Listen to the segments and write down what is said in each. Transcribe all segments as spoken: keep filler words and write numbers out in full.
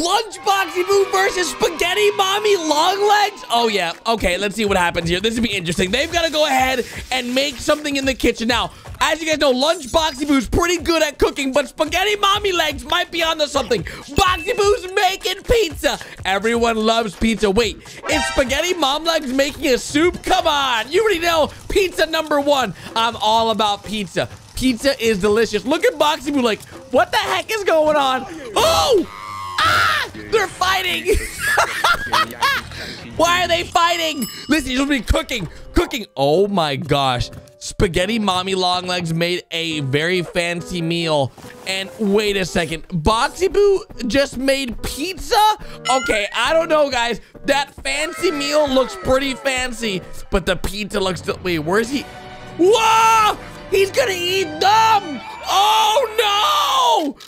Lunch Boxy Boo versus Spaghetti Mommy Long Legs? Oh, yeah. Okay, let's see what happens here. This would be interesting. They've got to go ahead and make something in the kitchen. Now, as you guys know, Lunch Boxy Boo's pretty good at cooking, but Spaghetti Mommy Legs might be onto something. Boxy Boo's making pizza. Everyone loves pizza. Wait, is Spaghetti Mom Legs making a soup? Come on. You already know pizza number one. I'm all about pizza. Pizza is delicious. Look at Boxy Boo like, what the heck is going on? Oh! Ah! They're fighting! Why are they fighting? Listen, you'll be cooking, cooking. Oh my gosh. Spaghetti Mommy Long Legs made a very fancy meal. And wait a second, Boxy Boo just made pizza? Okay, I don't know, guys. That fancy meal looks pretty fancy, but the pizza looks, wait, where is he? Whoa! He's gonna eat them! Oh no!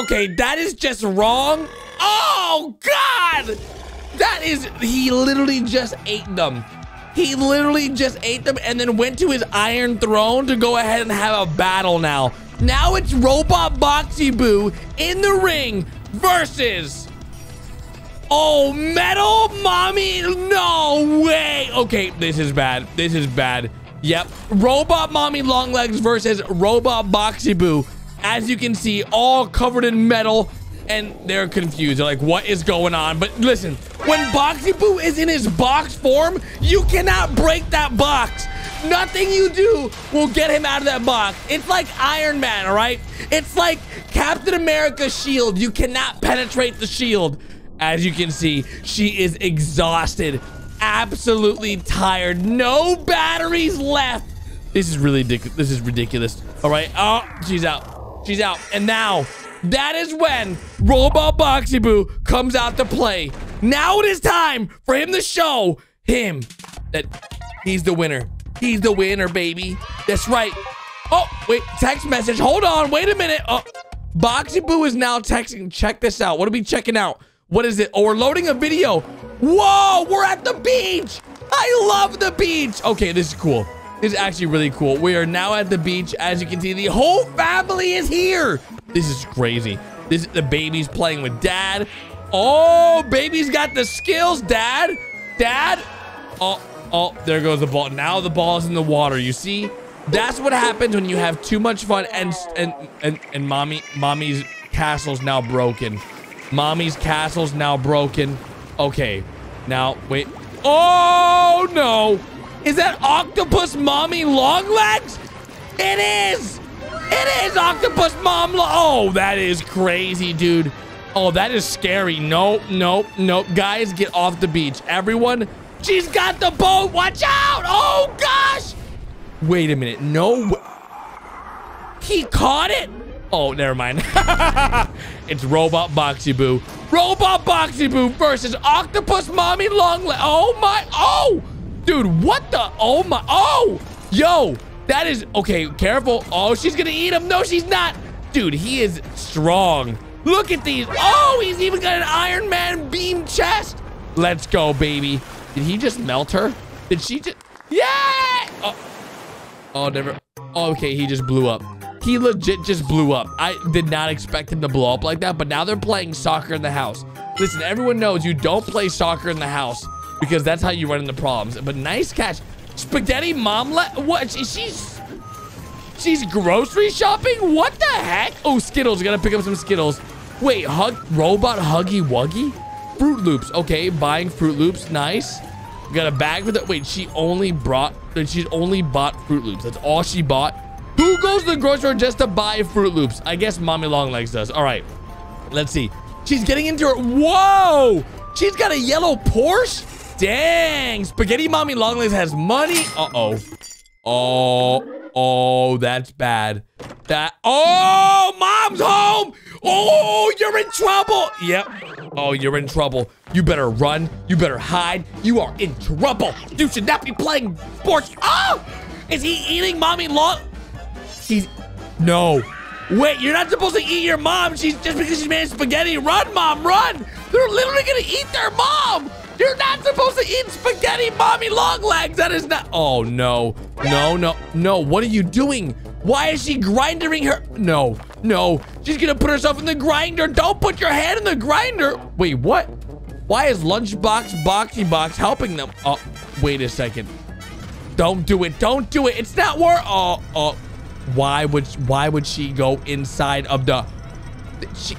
Okay, that is just wrong. Oh, God! That is, he literally just ate them. He literally just ate them and then went to his Iron Throne to go ahead and have a battle now. Now it's Robot Boxy Boo in the ring versus... Oh, Metal Mommy, no way! Okay, this is bad, this is bad. Yep, Robot Mommy Long Legs versus Robot Boxy Boo. As you can see, all covered in metal, and they're confused. They're like, what is going on? But listen, when Boxy Boo is in his box form, you cannot break that box. Nothing you do will get him out of that box. It's like Iron Man, all right? It's like Captain America's shield. You cannot penetrate the shield. As you can see, she is exhausted, absolutely tired, no batteries left. This is really ridiculous. This is ridiculous. All right, oh, she's out. She's out. And now, that is when Robot Boxy Boo comes out to play. Now it is time for him to show him that he's the winner. He's the winner, baby. That's right. Oh, wait. Text message. Hold on. Wait a minute. Oh, Boxy Boo is now texting. Check this out. What are we checking out? What is it? Oh, we're loading a video. Whoa, we're at the beach. I love the beach. Okay, this is cool. This is actually really cool. We are now at the beach. As you can see, the whole family is here. This is crazy. This the baby's playing with dad. Oh, baby's got the skills, dad. Dad. Oh, oh, there goes the ball. Now the ball's in the water. You see? That's what happens when you have too much fun. And and and, and mommy, mommy's castle's now broken. Mommy's castle's now broken. Okay. Now, wait. Oh, no. Is that Octopus Mommy Long Legs? It is! It is Octopus Mom Long... Oh, that is crazy, dude. Oh, that is scary. Nope, nope, nope. Guys, get off the beach. Everyone, she's got the boat. Watch out! Oh, gosh! Wait a minute. No... He caught it? Oh, never mind. It's Robot Boxy Boo. Robot Boxy Boo versus Octopus Mommy Long Legs. Oh, my... Oh! Dude, what the? Oh, my. Oh, yo, that is. Okay, careful. Oh, she's going to eat him. No, she's not. Dude, he is strong. Look at these. Oh, he's even got an Iron Man beam chest. Let's go, baby. Did he just melt her? Did she just? Yeah. Oh, oh never. Oh, okay, he just blew up. He legit just blew up. I did not expect him to blow up like that, but now they're playing soccer in the house. Listen, everyone knows you don't play soccer in the house, because that's how you run into problems. But nice catch. Spaghetti Mom Legs. What? She, she's she's grocery shopping? What the heck? Oh, Skittles. Gotta pick up some Skittles. Wait, hug Robot Huggy Wuggy? Fruit Loops. Okay, buying Fruit Loops. Nice. We got a bag for that. Wait, she only brought, she only bought Fruit Loops. That's all she bought. Who goes to the grocery store just to buy Fruit Loops? I guess Mommy Long Legs does. All right. Let's see. She's getting into her. Whoa! She's got a yellow Porsche? Dang, Spaghetti Mommy Long Legs has money. Uh-oh. Oh, oh, that's bad. That, oh, mom's home. Oh, you're in trouble. Yep. Oh, you're in trouble. You better run. You better hide. You are in trouble. You should not be playing sports. Oh, is he eating Mommy Long? He's, no. Wait, you're not supposed to eat your mom. She's just because she made spaghetti. Run, mom, run. They're literally gonna eat their mom. You're not supposed to eat Spaghetti Mommy Long Legs. That is not. Oh, no. No, no, no. What are you doing? Why is she grinding her? No. No, she's gonna put herself in the grinder. Don't put your hand in the grinder. Wait, what? Why is Lunchbox Boxy Box helping them? Oh, wait a second. Don't do it. Don't do it. It's not worth. Oh, oh. Why would why would she go inside of the? She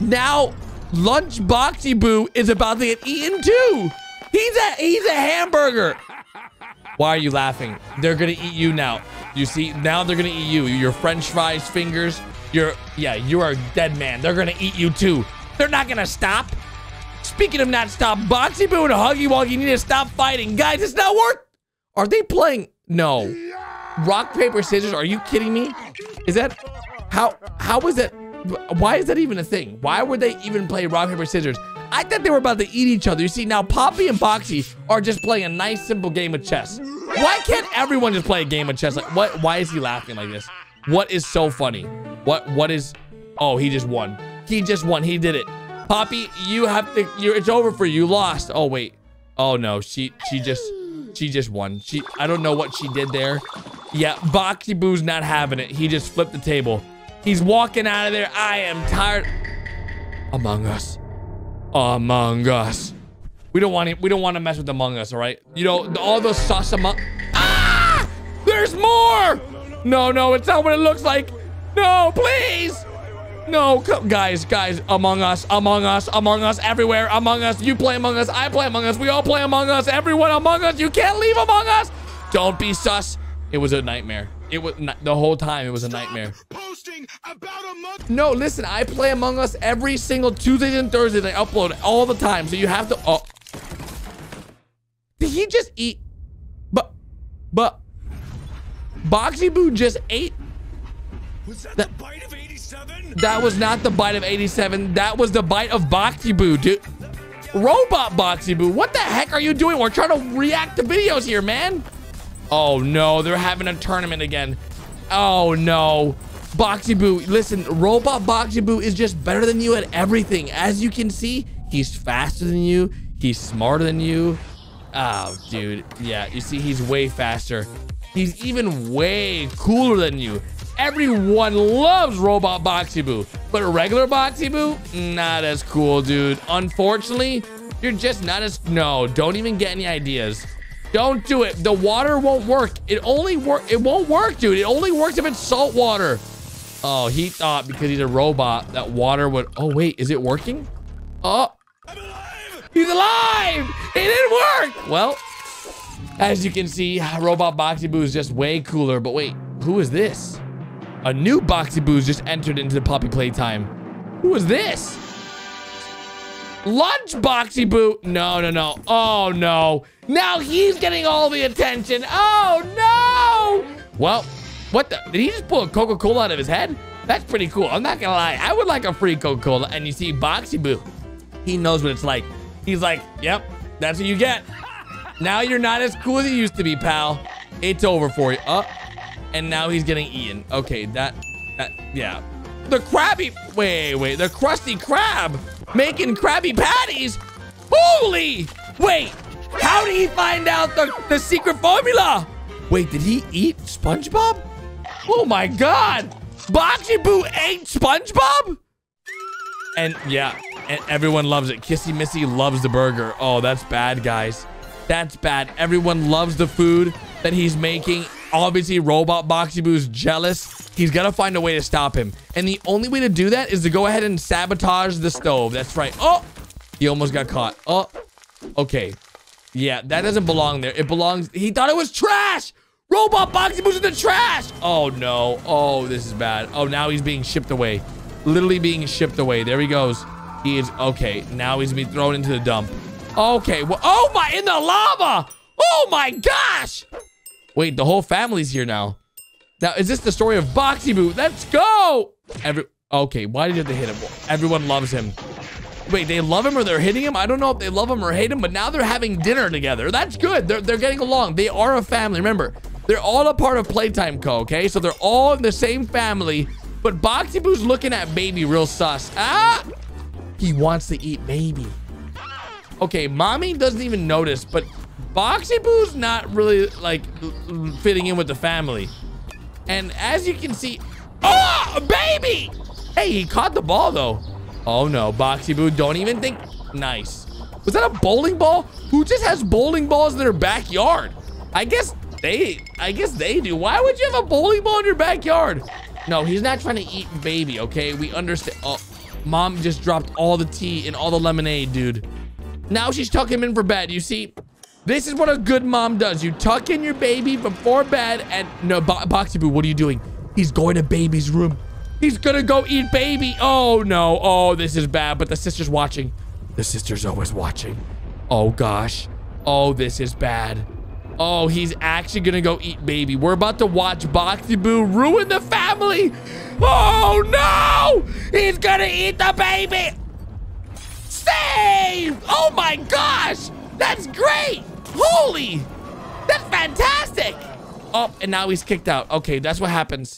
now Lunch Boxy Boo is about to get eaten too. He's a he's a hamburger. Why are you laughing? They're gonna eat you now. You see, now they're gonna eat you. Your French fries fingers. Your yeah, you are dead man. They're gonna eat you too. They're not gonna stop. Speaking of not stop, Boxy Boo and Huggy Wuggy need to stop fighting. Guys, it's not work. Are they playing? No. Rock, paper, scissors. Are you kidding me? Is that, how, how is that, why is that even a thing? Why would they even play rock, paper, scissors? I thought they were about to eat each other. You see, now Poppy and Boxy are just playing a nice, simple game of chess. Why can't everyone just play a game of chess? Like, what? Why is he laughing like this? What is so funny? What? What is, oh, he just won. He just won, he did it. Poppy, you have to, you're, it's over for you, you lost. Oh, wait. Oh, no, she, she just, she just won. She, I don't know what she did there. Yeah, Boxy Boo's not having it. He just flipped the table. He's walking out of there. I am tired. Among Us. Among Us. We don't want to, we don't want to mess with Among Us, all right? You know, all those sus among... Ah! There's more! No, no, it's not what it looks like. No, please! No, guys, guys, Among Us, Among Us, Among Us, everywhere, Among Us. You play Among Us, I play Among Us, we all play Among Us, everyone Among Us. You can't leave Among Us. Don't be sus. It was a nightmare. It was not, the whole time it was a Stop nightmare. Posting about Among no, listen, I play Among Us every single Tuesdays and Thursdays. I upload it all the time, so you have to. Oh, did he just eat? But, but, Boxy Boo just ate. Was that, that the bite of eighty-seven? That was not the bite of eighty-seven. That was the bite of Boxy Boo, dude. Robot Boxy Boo, what the heck are you doing? We're trying to react to videos here, man. Oh no, they're having a tournament again. Oh no. Boxy Boo, listen, Robot Boxy Boo is just better than you at everything. As you can see, he's faster than you. He's smarter than you. Oh, dude, yeah, you see, he's way faster. He's even way cooler than you. Everyone loves Robot Boxy Boo, but regular Boxy Boo, not as cool, dude. Unfortunately, you're just not as, no, don't even get any ideas. Don't do it. The water won't work. It only work. It won't work, dude. It only works if it's salt water. Oh, he thought because he's a robot that water would. Oh wait, is it working? Oh, I'm alive. He's alive. It didn't work. Well, as you can see, Robot Boxy Boo is just way cooler. But wait, who is this? A new Boxy Boo's just entered into the Poppy Playtime. Who is this? Lunch Boxy Boo. No, no, no. Oh no. Now he's getting all the attention. Oh no! Well, what the? Did he just pull a Coca-Cola out of his head? That's pretty cool. I'm not gonna lie. I would like a free Coca-Cola. And you see Boxy Boo, he knows what it's like. He's like, yep, that's what you get. Now you're not as cool as you used to be, pal. It's over for you. Up, oh, and now he's getting eaten. Okay, that, that, yeah. The Krabby, wait, wait, the Krusty Krab making Krabby Patties? Holy, wait. How did he find out the, the secret formula? Wait, did he eat SpongeBob? Oh my God. Boxy Boo ate SpongeBob? And yeah, and everyone loves it. Kissy Missy loves the burger. Oh, that's bad, guys. That's bad. Everyone loves the food that he's making. Obviously, Robot Boxy Boo's jealous. He's got to find a way to stop him. And the only way to do that is to go ahead and sabotage the stove. That's right. Oh, he almost got caught. Oh, okay. Yeah, that doesn't belong there. It belongs... He thought it was trash! Robot Boxy Boo's in the trash! Oh, no. Oh, this is bad. Oh, now he's being shipped away. Literally being shipped away. There he goes. He is... Okay, now he's being thrown into the dump. Okay, well... Oh, my... In the lava! Oh, my gosh! Wait, the whole family's here now. Now, is this the story of Boxy Boo? Let's go! Every... Okay, why did you have to hit him? Everyone loves him. Wait, they love him or they're hitting him? I don't know if they love him or hate him, but now they're having dinner together. That's good. They're, they're getting along. They are a family. Remember, they're all a part of Playtime Co, okay? So they're all in the same family, but Boxy Boo's looking at Baby real sus. Ah! He wants to eat Baby. Okay, Mommy doesn't even notice, but Boxy Boo's not really, like, fitting in with the family. And as you can see... Ah! Oh, baby! Hey, he caught the ball, though. Oh, no. Boxy Boo, don't even think. Nice. Was that a bowling ball? Who just has bowling balls in their backyard? I guess they I guess they do. Why would you have a bowling ball in your backyard? No, he's not trying to eat baby, okay? We understand. Oh, Mom just dropped all the tea and all the lemonade, dude. Now she's tucking him in for bed, you see? This is what a good mom does. You tuck in your baby before bed and... No, Bo Boxy Boo, what are you doing? He's going to baby's room. He's gonna go eat baby. Oh, no. Oh, this is bad, but the sister's watching. The sister's always watching. Oh, gosh. Oh, this is bad. Oh, he's actually gonna go eat baby. We're about to watch Boxy Boo ruin the family. Oh, no! He's gonna eat the baby. Save! Oh, my gosh! That's great! Holy! That's fantastic! Oh, and now he's kicked out. Okay, that's what happens.